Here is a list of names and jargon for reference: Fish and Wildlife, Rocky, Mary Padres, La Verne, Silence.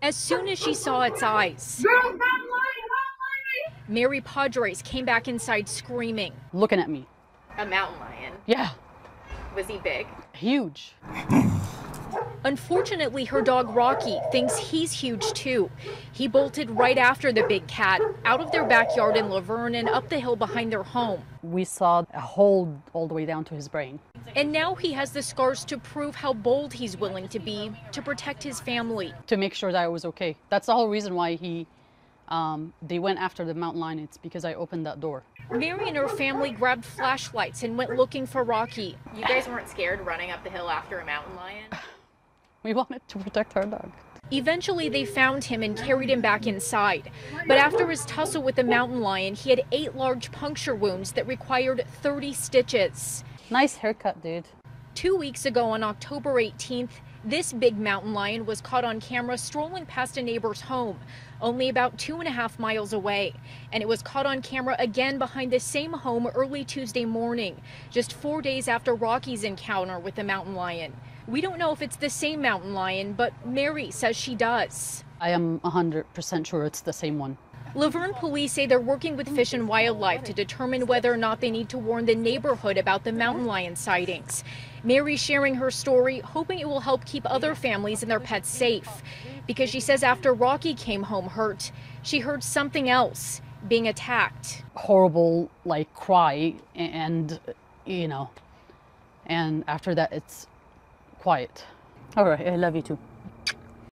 As soon as she saw its eyes, Mary Padres came back inside screaming. Looking at me. A mountain lion? Yeah. Was he big? Huge. Unfortunately, her dog Rocky thinks he's huge too. He bolted right after the big cat, out of their backyard in La Verne and up the hill behind their home. We saw a hole all the way down to his brain. And now he has the scars to prove how bold he's willing to be to protect his family. To make sure that I was okay. That's the whole reason why they went after the mountain lion. It's because I opened that door. Mary and her family grabbed flashlights and went looking for Rocky. You guys weren't scared running up the hill after a mountain lion? We wanted to protect our dog. Eventually, they found him and carried him back inside. But after his tussle with the mountain lion, he had 8 large puncture wounds that required 30 stitches. Nice haircut, dude. 2 weeks ago on October 18th, this big mountain lion was caught on camera strolling past a neighbor's home, only about 2.5 miles away. And it was caught on camera again behind the same home early Tuesday morning, just 4 days after Rocky's encounter with the mountain lion. We don't know if it's the same mountain lion, but Mary says she does. I am 100% sure it's the same one. La Verne police say they're working with Fish and Wildlife to determine whether or not they need to warn the neighborhood about the mountain lion sightings. Mary sharing her story, hoping it will help keep other families and their pets safe. Because she says after Rocky came home hurt, she heard something else, being attacked. Horrible, like, cry, and, you know, and after that it's quiet. All right, I love you too.